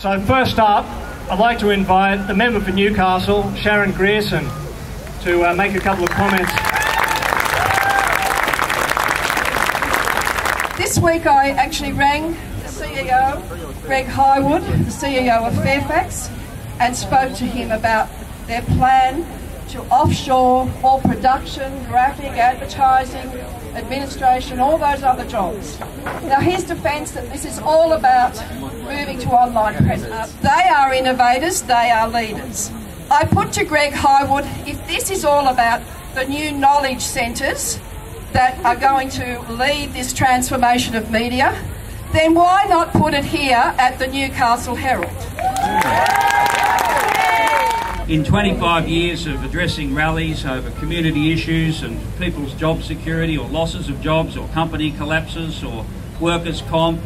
So first up, I'd like to invite the member for Newcastle, Sharon Grierson, to make a couple of comments. This week I actually rang the CEO, Greg Hywood, the CEO of Fairfax, and spoke to him about their plan to offshore all production, graphic, advertising, administration, all those other jobs. Now his defence that this is all about moving to online presence. They are innovators, they are leaders. I put to Greg Hywood, if this is all about the new knowledge centres that are going to lead this transformation of media, then why not put it here at the Newcastle Herald? In 25 years of addressing rallies over community issues and people's job security or losses of jobs or company collapses or workers' comp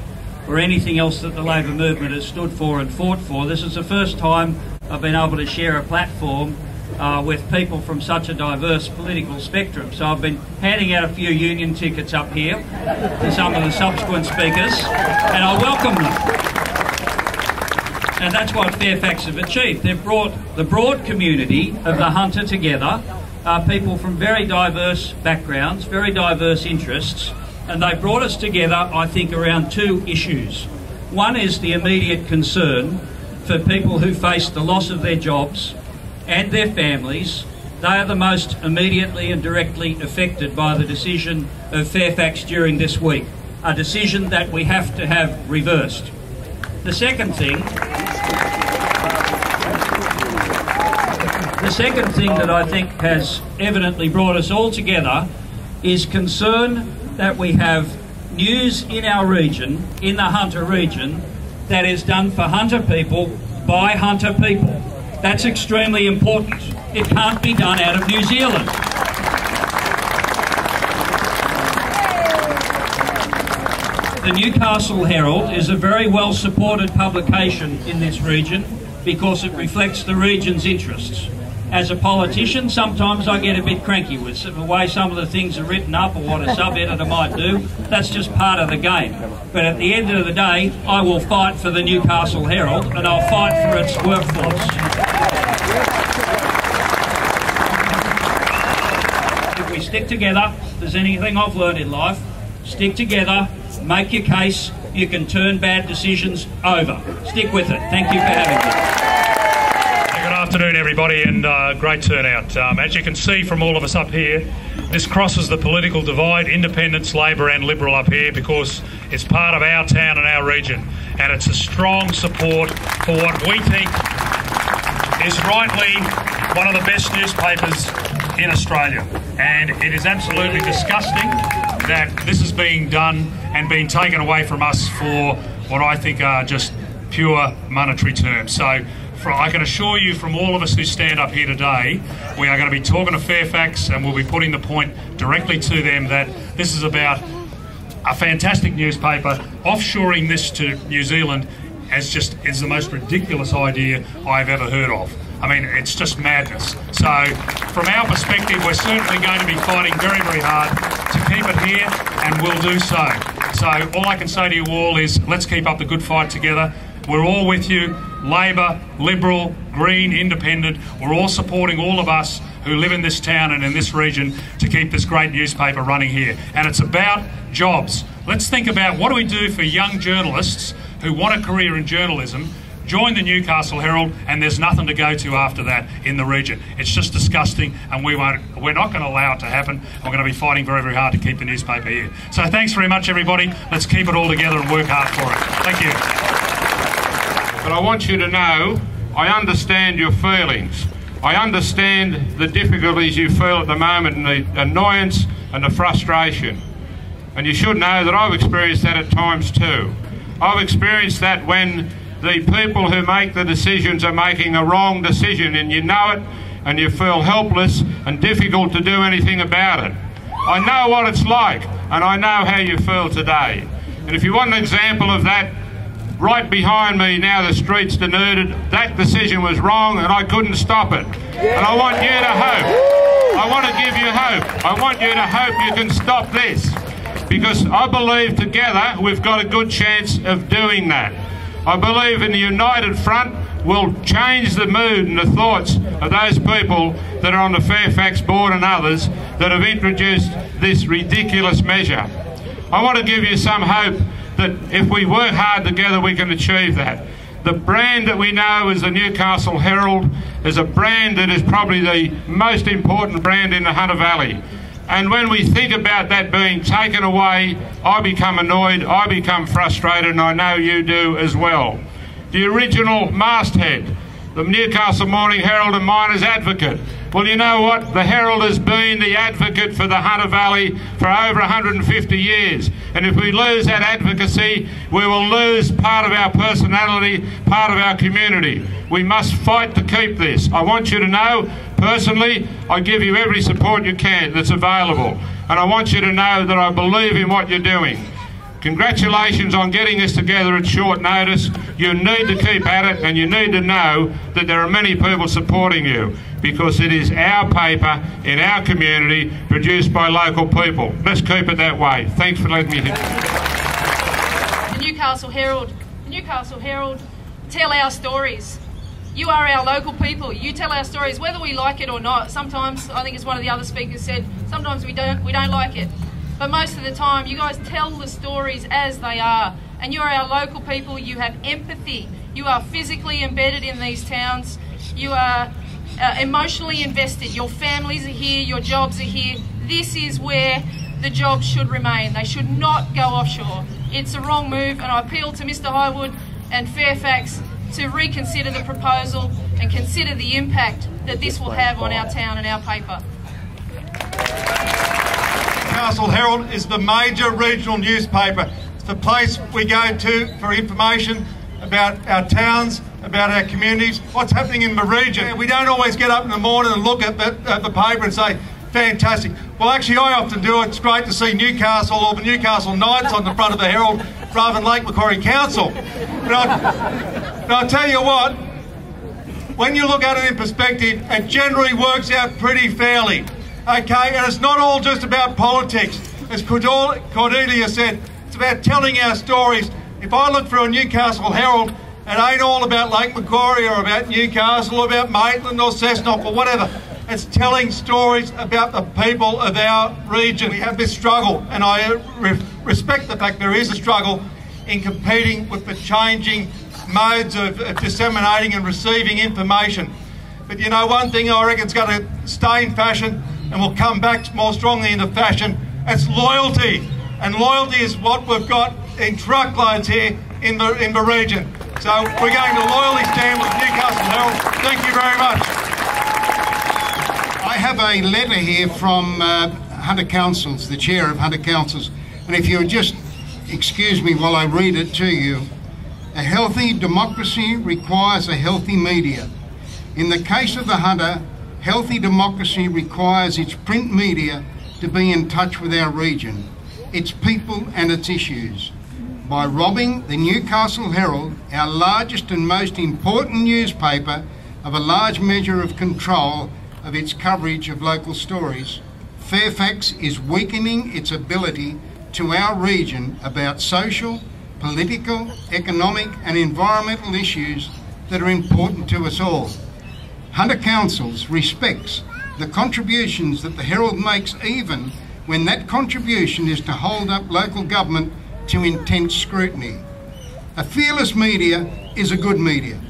or anything else that the Labor movement has stood for and fought for, this is the first time I've been able to share a platform with people from such a diverse political spectrum. So I've been handing out a few union tickets up here to some of the subsequent speakers, and I welcome them. And that's what Fairfax have achieved. They've brought the broad community of the Hunter together, people from very diverse backgrounds, very diverse interests, and they brought us together, I think, around two issues. One is the immediate concern for people who face the loss of their jobs and their families. They are the most immediately and directly affected by the decision of Fairfax during this week, a decision that we have to have reversed. The second thing that I think has evidently brought us all together is concern that we have news in our region, in the Hunter region, that is done for Hunter people by Hunter people. That's extremely important. It can't be done out of New Zealand. The Newcastle Herald is a very well-supported publication in this region because it reflects the region's interests. As a politician, sometimes I get a bit cranky with the way some of the things are written up or what a sub-editor might do. That's just part of the game. But at the end of the day, I will fight for the Newcastle Herald, and I'll fight for its workforce. If we stick together, if there's anything I've learned in life, stick together, make your case, you can turn bad decisions over. Stick with it. Thank you for having me. Good afternoon, everybody, and great turnout. As you can see from all of us up here, this crosses the political divide, independents, Labor and Liberal up here, because it's part of our town and our region, and it's a strong support for what we think is rightly one of the best newspapers in Australia. And it is absolutely disgusting that this is being done and being taken away from us for what I think are just pure monetary terms. So I can assure you, from all of us who stand up here today, we are going to be talking to Fairfax, and we'll be putting the point directly to them that this is about a fantastic newspaper. Offshoring this to New Zealand is the most ridiculous idea I've ever heard of. I mean, it's just madness. So from our perspective, we're certainly going to be fighting very, very hard to keep it here, and we'll do so. So all I can say to you all is, let's keep up the good fight together. We're all with you. Labor, Liberal, Green, Independent, we're all supporting all of us who live in this town and in this region to keep this great newspaper running here. And it's about jobs. Let's think about what do we do for young journalists who want a career in journalism, join the Newcastle Herald, and there's nothing to go to after that in the region. It's just disgusting, and we're not going to allow it to happen. We're going to be fighting very, very hard to keep the newspaper here. So thanks very much, everybody. Let's keep it all together and work hard for it. Thank you. But I want you to know, I understand your feelings. I understand the difficulties you feel at the moment and the annoyance and the frustration. And you should know that I've experienced that at times too. I've experienced that when the people who make the decisions are making the wrong decision, and you know it, and you feel helpless and difficult to do anything about it. I know what it's like, and I know how you feel today. And if you want an example of that, right behind me now, the street's denuded. That decision was wrong, and I couldn't stop it. And I want you to hope. I want to give you hope. I want you to hope you can stop this, because I believe together we've got a good chance of doing that. I believe in the united front will change the mood and the thoughts of those people that are on the Fairfax board and others that have introduced this ridiculous measure. I want to give you some hope that if we work hard together, we can achieve that. The brand that we know is the Newcastle Herald is a brand that is probably the most important brand in the Hunter Valley. And when we think about that being taken away, I become annoyed, I become frustrated, and I know you do as well. The original masthead, the Newcastle Morning Herald and miners advocate. Well, you know what? The Herald has been the advocate for the Hunter Valley for over 150 years. And if we lose that advocacy, we will lose part of our personality, part of our community. We must fight to keep this. I want you to know, personally, I give you every support you can that's available. And I want you to know that I believe in what you're doing. Congratulations on getting this together at short notice. You need to keep at it, and you need to know that there are many people supporting you, because it is our paper in our community produced by local people. Let's keep it that way. Thanks for letting me hear. The Newcastle Herald, tell our stories. You are our local people. You tell our stories, whether we like it or not. Sometimes, I think as one of the other speakers said, sometimes we don't like it. But most of the time, you guys tell the stories as they are. And you're our local people. You have empathy. You are physically embedded in these towns. You are emotionally invested. Your families are here. Your jobs are here. This is where the jobs should remain. They should not go offshore. It's a wrong move. And I appeal to Mr. Hywood and Fairfax to reconsider the proposal and consider the impact that this will have on our town and our paper. Newcastle Herald is the major regional newspaper. It's the place we go to for information about our towns, about our communities, what's happening in the region. We don't always get up in the morning and look at the paper and say, fantastic. Well, actually, I often do. It's great to see Newcastle or the Newcastle Knights on the front of the Herald rather than Lake Macquarie Council. But I'll tell you what, when you look at it in perspective, it generally works out pretty fairly. Okay, and it's not all just about politics. As Cordelia said, it's about telling our stories. If I look for a Newcastle Herald, it ain't all about Lake Macquarie or about Newcastle or about Maitland or Cessnock or whatever. It's telling stories about the people of our region. We have this struggle, and I respect the fact there is a struggle in competing with the changing modes of disseminating and receiving information. But you know, one thing I reckon is going to stay in fashion and will come back more strongly into fashion, that's loyalty. And loyalty is what we've got in truckloads here in the region. So we're going to loyally stand with Newcastle Herald. Thank you very much. I have a letter here from Hunter Councils, the chair of Hunter Councils. And if you'll just excuse me while I read it to you. A healthy democracy requires a healthy media. In the case of the Hunter, healthy democracy requires its print media to be in touch with our region, its people and its issues. By robbing the Newcastle Herald, our largest and most important newspaper, of a large measure of control of its coverage of local stories, Fairfax is weakening its ability to our region about social, political, economic and environmental issues that are important to us all. Hunter Councils respects the contributions that the Herald makes, even when that contribution is to hold up local government to intense scrutiny. A fearless media is a good media.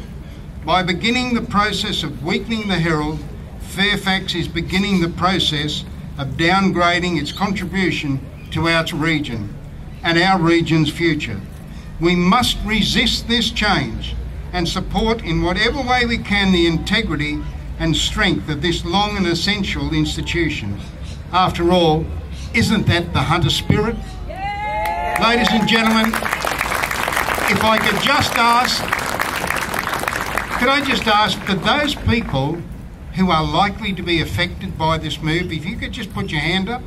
By beginning the process of weakening the Herald, Fairfax is beginning the process of downgrading its contribution to our region and our region's future. We must resist this change and support in whatever way we can the integrity and strength of this long and essential institution. After all, isn't that the Hunter spirit? Yeah. Ladies and gentlemen, if I could just ask, for those people who are likely to be affected by this move, if you could just put your hand up.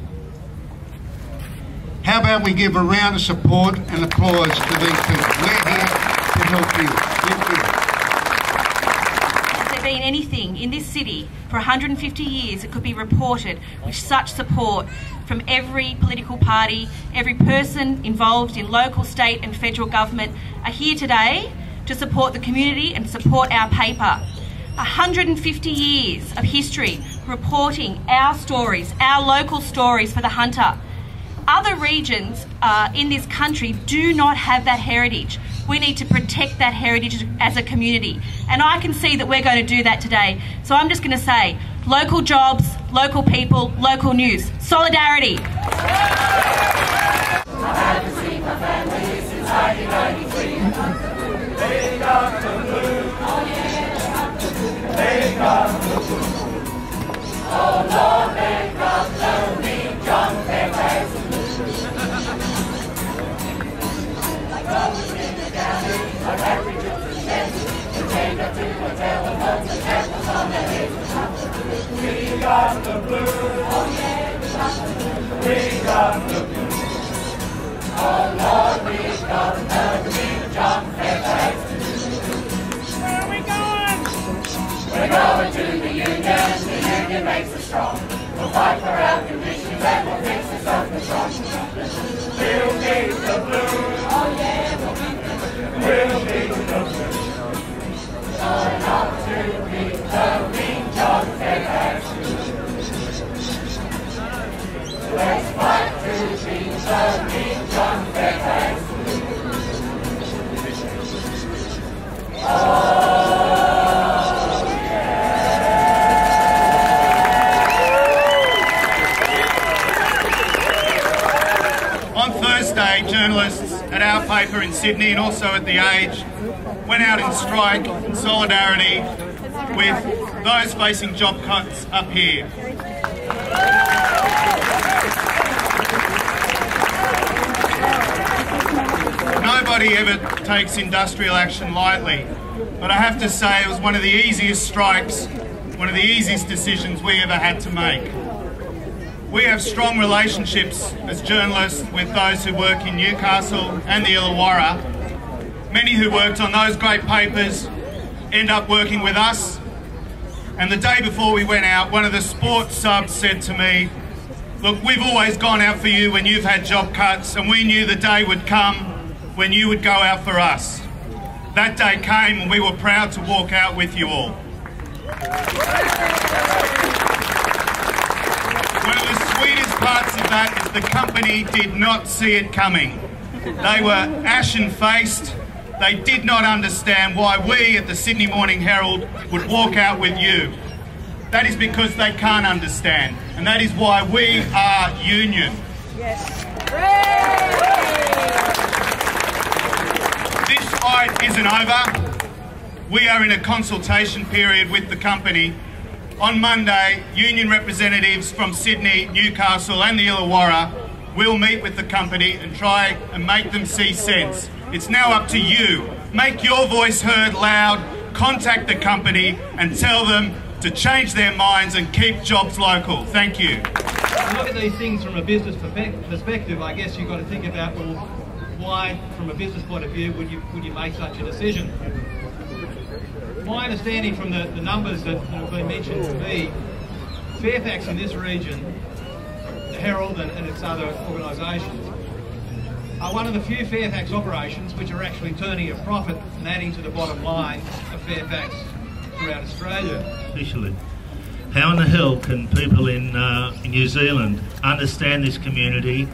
How about we give a round of support and applause to these people? We're here to help you. Has there been anything in this city for 150 years that could be reported with such support from every political party? Every person involved in local, state and federal government are here today to support the community and support our paper. 150 years of history reporting our stories, our local stories for the Hunter. Other regions in this country do not have that heritage. We need to protect that heritage as a community. And I can see that we're going to do that today. So I'm just going to say, local jobs, local people, local news. Solidarity. We got the blue, oh yeah, we got the blue. Oh Lord, we got the green jump Fairfax. Where are we going? We're going to the union makes us strong. We'll fight for our conditions and we'll fix us up the strong. We'll beat the blue, oh yeah, we'll beat the blue. We're not to beat the green jump Fairfax. Let's fight to beat the green jump Fairfax. Oh, yeah. On Thursday, journalists at our paper in Sydney and also at The Age went out in strike in solidarity with those facing job cuts up here. Nobody ever takes industrial action lightly, but I have to say it was one of the easiest strikes, one of the easiest decisions we ever had to make. We have strong relationships as journalists with those who work in Newcastle and the Illawarra. Many who worked on those great papers end up working with us. And the day before we went out, one of the sports subs said to me, "Look, we've always gone out for you when you've had job cuts, and we knew the day would come when you would go out for us." That day came and we were proud to walk out with you all. One of the sweetest parts of that is the company did not see it coming. They were ashen-faced. They did not understand why we at the Sydney Morning Herald would walk out with you. That is because they can't understand, and that is why we are union. Yes. This fight isn't over. We are in a consultation period with the company. On Monday, union representatives from Sydney, Newcastle and the Illawarra will meet with the company and try and make them see sense. It's now up to you. Make your voice heard loud, contact the company and tell them to change their minds and keep jobs local. Thank you. When you look at these things from a business perspective, I guess you've got to think about, well, why, from a business point of view, would you make such a decision? My understanding from the numbers that have been mentioned to me, Fairfax in this region, the Herald and its other organisations, are one of the few Fairfax operations which are actually turning a profit and adding to the bottom line of Fairfax throughout Australia. Officially, how in the hell can people in New Zealand understand this community,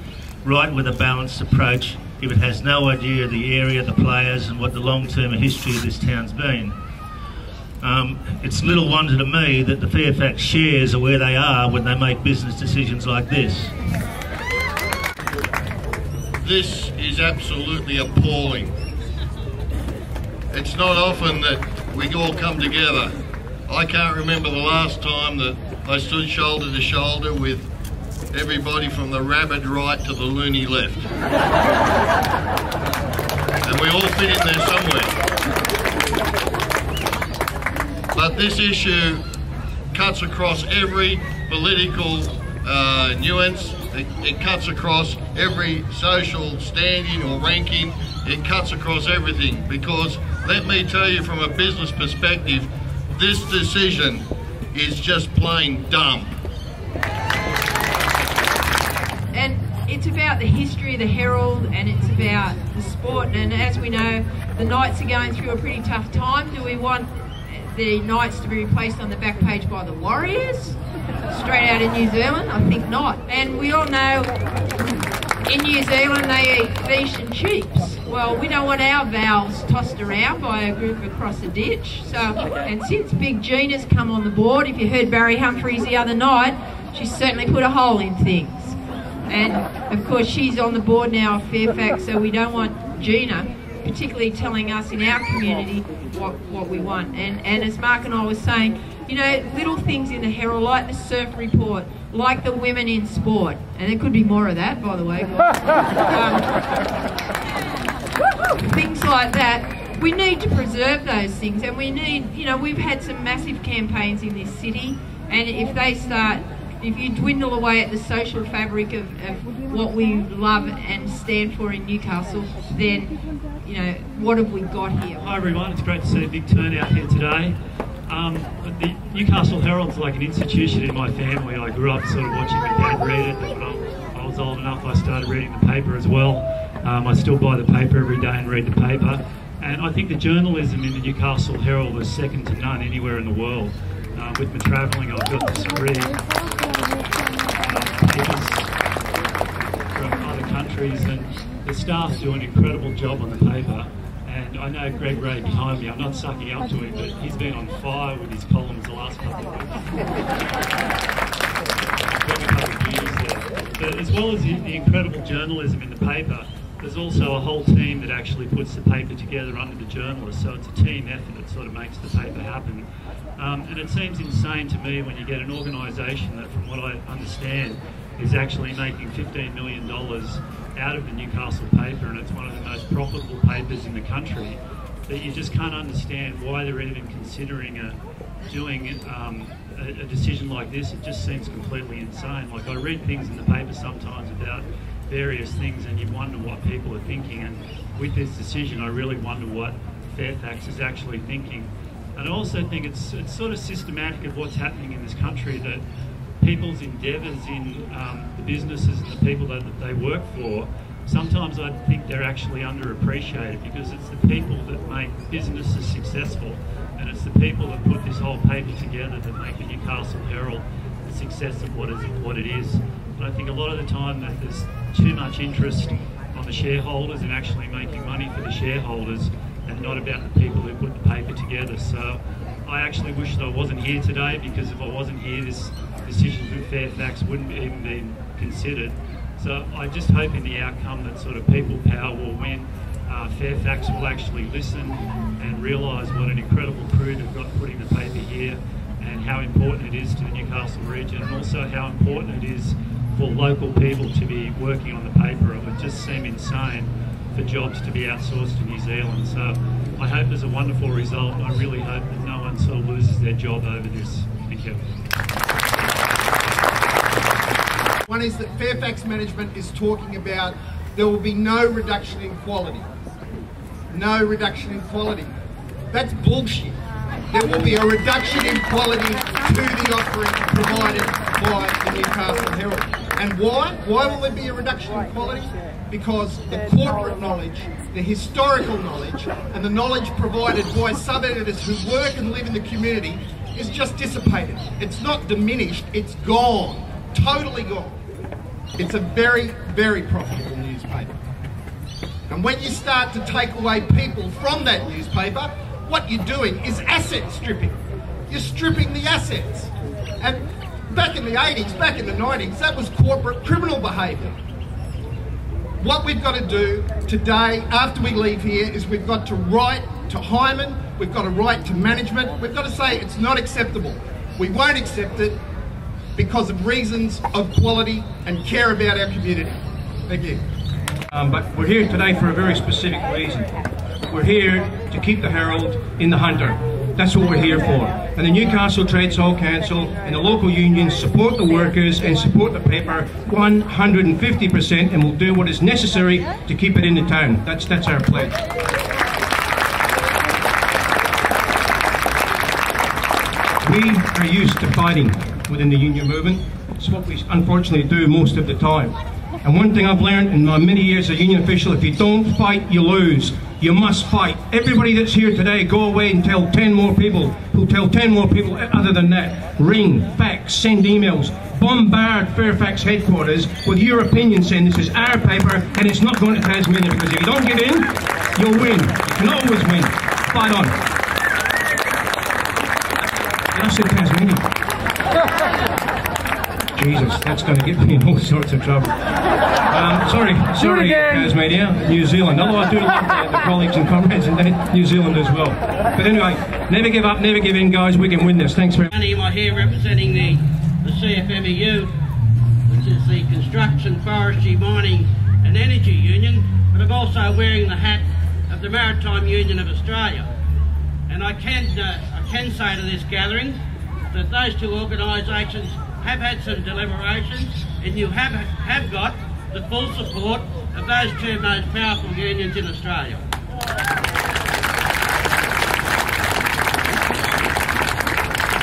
right with a balanced approach, if it has no idea of the area, the players and what the long-term history of this town's been? It's little wonder to me that the Fairfax shares are where they are when they make business decisions like this. This is absolutely appalling. It's not often that we all come together. I can't remember the last time that I stood shoulder to shoulder with everybody from the rabid right to the loony left. And we all fit in there somewhere. But this issue cuts across every political nuance. It cuts across every social standing or ranking. It cuts across everything, because let me tell you, from a business perspective, this decision is just plain dumb. And it's about the history of the Herald, and it's about the sport, and as we know, The Knights are going through a pretty tough time. Do we want the Knights to be replaced on the back page by the Warriors? Straight out of New Zealand? I think not. And we all know in New Zealand they eat fish and chips. Well, we don't want our vowels tossed around by a group across a ditch. So, and since Big Gina's come on the board, if you heard Barry Humphries the other night, she's certainly put a hole in things. And of course she's on the board now of Fairfax, so we don't want Gina particularly telling us in our community what we want. And as Mark and I were saying, you know, little things in the Herald, like the surf report, like the women in sport, and there could be more of that, by the way. Things like that. We need to preserve those things, and we need, you know, we've had some massive campaigns in this city, and if they start, if you dwindle away at the social fabric of what we love and stand for in Newcastle, then, you know, what have we got here? Hi everyone, it's great to see a big turnout here today. The Newcastle Herald's like an institution in my family. I grew up sort of watching my dad read it, and when I was old enough I started reading the paper as well. I still buy the paper every day and read the paper, and I think the journalism in the Newcastle Herald is second to none anywhere in the world. With my travelling I've got this read from other countries, and the staff do an incredible job on the paper. And I know Greg Ray behind me, I'm not sucking up to him, but he's been on fire with his columns the last couple of weeks. But as well as the incredible journalism in the paper, there's also a whole team that actually puts the paper together under the journalists, so it's a team effort that sort of makes the paper happen. And it seems insane to me when you get an organisation that, from what I understand, is actually making $15 million out of the Newcastle paper, and it's one of the most profitable papers in the country, that you just can't understand why they're even considering doing a decision like this. It just seems completely insane. Like, I read things in the paper sometimes about various things and you wonder what people are thinking, and with this decision I really wonder what Fairfax is actually thinking. And I also think it's sort of systematic of what's happening in this country, that people's endeavours in the businesses and the people that they work for, sometimes I think they're actually underappreciated, because it's the people that make businesses successful, and it's the people that put this whole paper together that make the Newcastle Herald the success of what it is. But I think a lot of the time that there's too much interest on the shareholders and actually making money for the shareholders, and not about the people who put the paper together. So I actually wish that I wasn't here today, because if I wasn't here, this decision from Fairfax wouldn't even be considered. So I just hope in the outcome that sort of people power will win. Fairfax will actually listen and realise what an incredible crew they've got putting the paper here, and how important it is to the Newcastle region, and also how important it is for local people to be working on the paper. It would just seem insane for jobs to be outsourced to New Zealand. So I hope there's a wonderful result, and I really hope that no one sort of loses their job over this. Thank you. One is that Fairfax management is talking about there will be no reduction in quality. No reduction in quality. That's bullshit. There will be a reduction in quality to the offering provided by the Newcastle Herald. And why? Why will there be a reduction in quality? Because the corporate knowledge, the historical knowledge, and the knowledge provided by sub-editors who work and live in the community is just dissipated. It's not diminished, it's gone. Totally gone. It's a very, very profitable newspaper. And when you start to take away people from that newspaper, what you're doing is asset stripping. You're stripping the assets. And back in the 80s, back in the 90s, that was corporate criminal behaviour. What we've got to do today, after we leave here, is we've got to write to Hyman, we've got to write to management, we've got to say it's not acceptable. We won't accept it because of reasons of quality and care about our community. Thank you. But we're here today for a very specific reason. We're here to keep the Herald in the Hunter. That's what we're here for. And the Newcastle Trades Hall Council and the local unions support the workers and support the paper 150%, and will do what is necessary to keep it in the town. That's our pledge. We are used to fighting within the union movement. It's what we unfortunately do most of the time. And one thing I've learned in my many years as a union official, if you don't fight, you lose. You must fight. Everybody that's here today, go away and tell 10 more people, who tell 10 more people other than that. Ring, fax, send emails, bombard Fairfax headquarters with your opinion saying this is our paper and it's not going to Tasmania, because if you don't get in, you'll win. You can always win. Fight on. And I said Tasmania. Jesus, that's going to get me in all sorts of trouble. Sorry, Tasmania, New Zealand. Although I do love the colleagues and comrades in New Zealand as well. But anyway, never give up, never give in, guys. We can win this. Thanks very much. I'm here representing the CFMEU, which is the Construction, Forestry, Mining and Energy Union. But I'm also wearing the hat of the Maritime Union of Australia. And I can say to this gathering that those two organisations have had some deliberations, and you have got the full support of those two most powerful unions in Australia.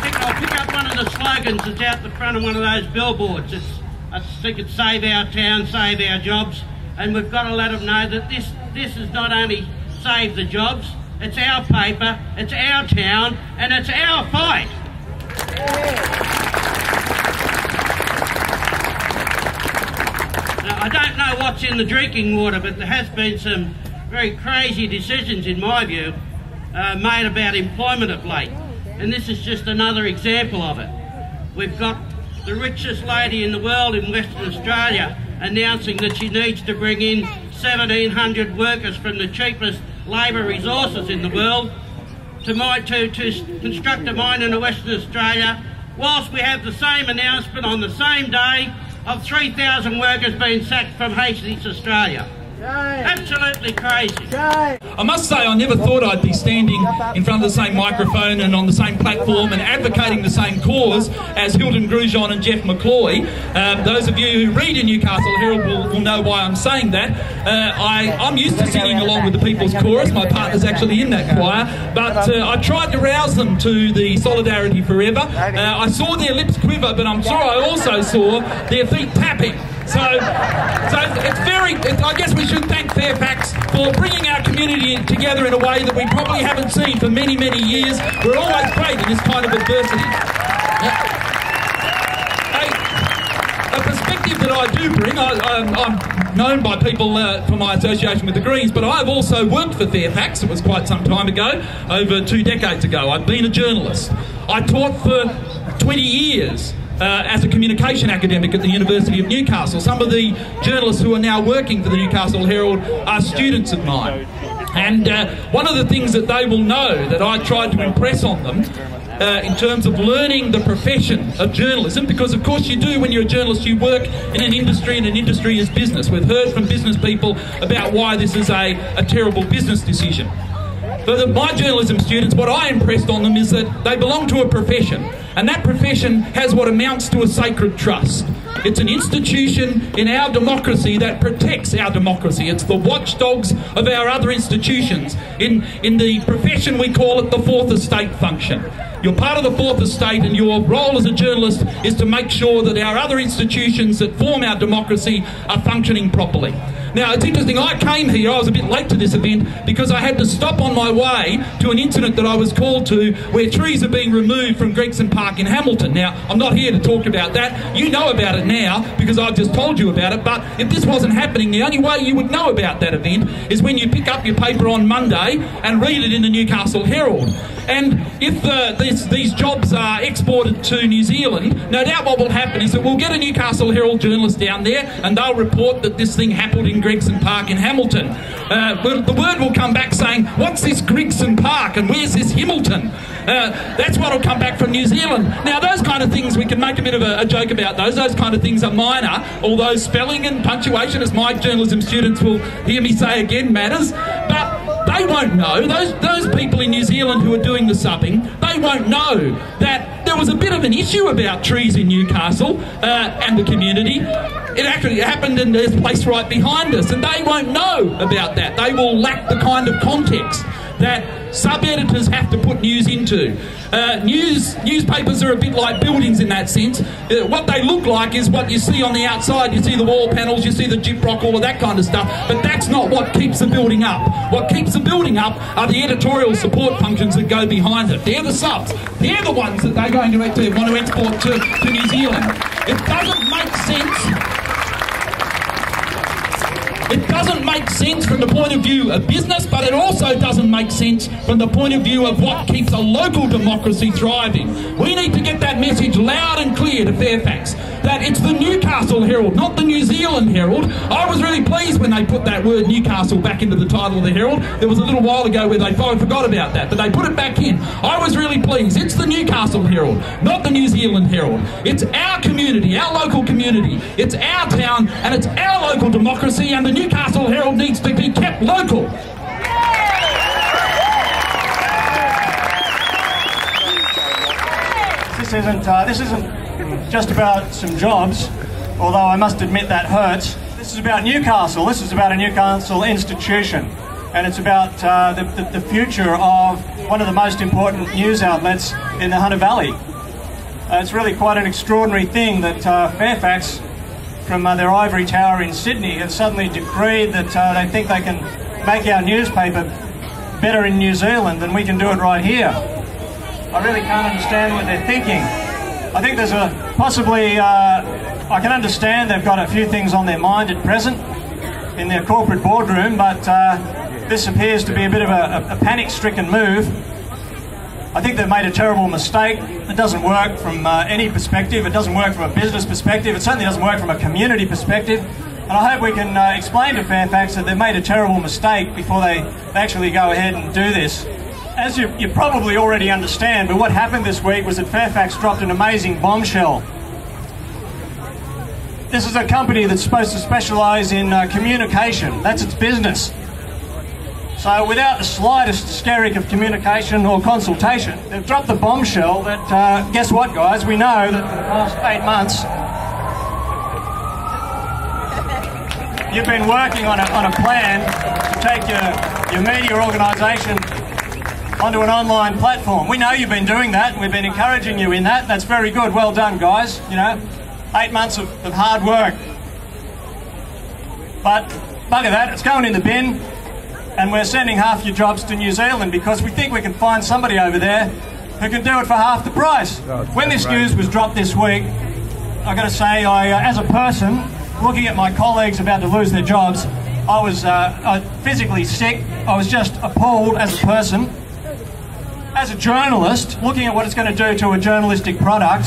I'll pick up one of the slogans that's out the front of one of those billboards. I think it's save our town, save our jobs, and we've got to let them know that this is not only save the jobs, it's our paper, it's our town, and it's our fight. Yeah. I don't know what's in the drinking water, but there has been some very crazy decisions, in my view, made about employment of late. And this is just another example of it. We've got the richest lady in the world in Western Australia announcing that she needs to bring in 1,700 workers from the cheapest labour resources in the world to construct a mine in Western Australia, whilst we have the same announcement on the same day of 3,000 workers being sacked from Hays, Australia. Absolutely crazy. I must say, I never thought I'd be standing in front of the same microphone and on the same platform and advocating the same cause as Hilton Grujon and Jeff McCloy. Those of you who read in Newcastle Herald will know why I'm saying that. I'm used to singing along with the People's Chorus. My partner's actually in that choir. But I tried to rouse them to the solidarity forever. I saw their lips quiver, but I'm sure I also saw their feet tapping. So I guess we should thank Fairfax for bringing our community together in a way that we probably haven't seen for many, many years. We're always great in this kind of adversity. A perspective that I do bring, I'm known by people for my association with the Greens, but I've also worked for Fairfax. It was quite some time ago, over 2 decades ago. I've been a journalist. I taught for 20 years. As a communication academic at the University of Newcastle. Some of the journalists who are now working for the Newcastle Herald are students of mine. And one of the things that they will know that I tried to impress on them in terms of learning the profession of journalism, because of course you do, when you're a journalist, you work in an industry, and an industry is business. We've heard from business people about why this is a terrible business decision. But my journalism students, what I impressed on them is that they belong to a profession, and that profession has what amounts to a sacred trust. It's an institution in our democracy that protects our democracy. It's the watchdogs of our other institutions. In the profession, we call it the Fourth Estate function. You're part of the Fourth Estate, and your role as a journalist is to make sure that our other institutions that form our democracy are functioning properly. Now, it's interesting, I came here, I was a bit late to this event, because I had to stop on my way to an incident that I was called to where trees are being removed from Gregson Park in Hamilton. Now, I'm not here to talk about that. You know about it now, because I've just told you about it, but if this wasn't happening, the only way you would know about that event is when you pick up your paper on Monday and read it in the Newcastle Herald. And if these jobs are exported to New Zealand, no doubt what will happen is that we'll get a Newcastle Herald journalist down there and they'll report that this thing happened in Gregson Park in Hamilton. But the word will come back saying, what's this Gregson Park and where's this Hamilton? That's what will come back from New Zealand. Now, those kind of things, we can make a bit of a joke about those. Those kind of things are minor, although spelling and punctuation, as my journalism students will hear me say again, matters. But they won't know, those people in New Zealand who are doing the subbing, they won't know that there was a bit of an issue about trees in Newcastle and the community. It actually happened in this place right behind us, and they won't know about that. They will lack the kind of context that Sub-editors have to put news into. Newspapers are a bit like buildings in that sense. What they look like is what you see on the outside. You see the wall panels, you see the gyprock, all of that kind of stuff. But that's not what keeps the building up. What keeps the building up are the editorial support functions that go behind it. They're the subs. They're the ones that they're going to want to export to New Zealand. It doesn't make sense. It doesn't make sense from the point of view of business, but it also doesn't make sense from the point of view of what keeps a local democracy thriving. We need to get that message loud and clear to Fairfax, that it's the Newcastle Herald, not the New Zealand Herald. I was really pleased when they put that word Newcastle back into the title of the Herald. There was a little while ago where they forgot about that, but they put it back in. I was really pleased. It's the Newcastle Herald, not the New Zealand Herald. It's our community, our local community. It's our town, and it's our local democracy, and the Newcastle Herald needs to be kept local. This isn't just about some jobs, although I must admit that hurts. This is about Newcastle. This is about a Newcastle institution, and it's about the future of one of the most important news outlets in the Hunter Valley. It's really quite an extraordinary thing that Fairfax, from their ivory tower in Sydney, have suddenly decreed that they think they can make our newspaper better in New Zealand than we can do it right here. I really can't understand what they're thinking. I think there's a possibly, I can understand they've got a few things on their mind at present in their corporate boardroom, but this appears to be a bit of a panic-stricken move. I think they've made a terrible mistake. It doesn't work from any perspective. It doesn't work from a business perspective. It certainly doesn't work from a community perspective. And I hope we can explain to Fairfax that they've made a terrible mistake before they actually go ahead and do this. As you probably already understand, but what happened this week was that Fairfax dropped an amazing bombshell. This is a company that's supposed to specialise in communication. That's its business. So without the slightest hysteric of communication or consultation, they've dropped the bombshell that, guess what guys, we know that for the past 8 months you've been working on a plan to take your media organisation onto an online platform. We know you've been doing that, we've been encouraging you in that, that's very good, well done guys, you know, 8 months of hard work. But bugger that, it's going in the bin. And we're sending half your jobs to New Zealand because we think we can find somebody over there who can do it for half the price. When this news was dropped this week, I've got to say, I, as a person, looking at my colleagues about to lose their jobs, I was physically sick. I was just appalled as a person. As a journalist, looking at what it's going to do to a journalistic product,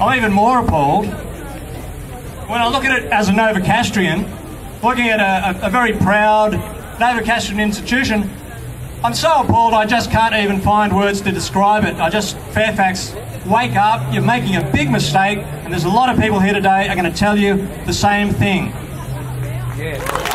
I'm even more appalled. When I look at it as a Novocastrian, looking at a very proud Novocastrian institution, I'm so appalled I just can't even find words to describe it. Fairfax, wake up, you're making a big mistake, and there's a lot of people here today are going to tell you the same thing. Yeah.